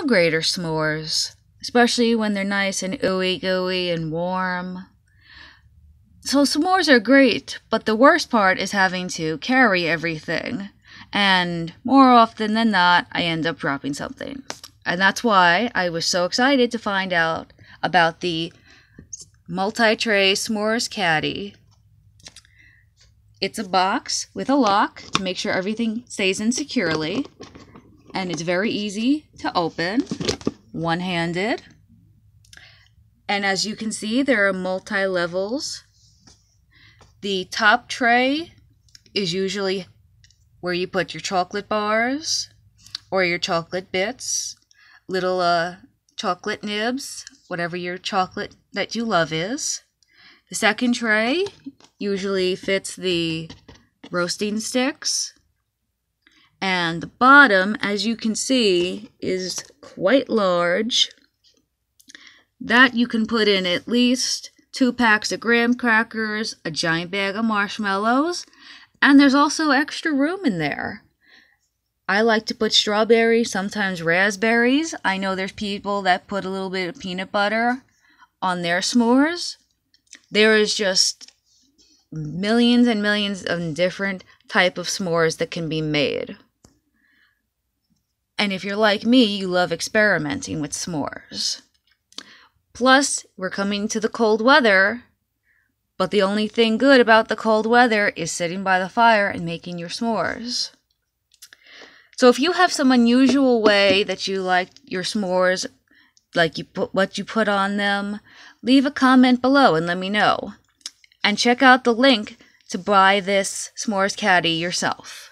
love grater s'mores, especially when they're nice and ooey gooey and warm. So s'mores are great, but the worst part is having to carry everything. And more often than not, I end up dropping something. And that's why I was so excited to find out about the multi-tray s'mores caddy. It's a box with a lock to make sure everything stays in securely. And it's very easy to open, one-handed. And as you can see, there are multi-levels. The top tray is usually where you put your chocolate bars or your chocolate bits, little chocolate nibs, whatever your chocolate that you love is. The second tray usually fits the roasting sticks. And the bottom, as you can see, is quite large. That you can put in at least 2 packs of graham crackers, a giant bag of marshmallows, and there's also extra room in there. I like to put strawberries, sometimes raspberries. I know there's people that put a little bit of peanut butter on their s'mores. There is just millions and millions of different type of s'mores that can be made. And if you're like me, you love experimenting with s'mores. Plus, we're coming to the cold weather, but the only thing good about the cold weather is sitting by the fire and making your s'mores. So if you have some unusual way that you like your s'mores, like you put what you put on them, leave a comment below and let me know. And check out the link to buy this s'mores caddy yourself.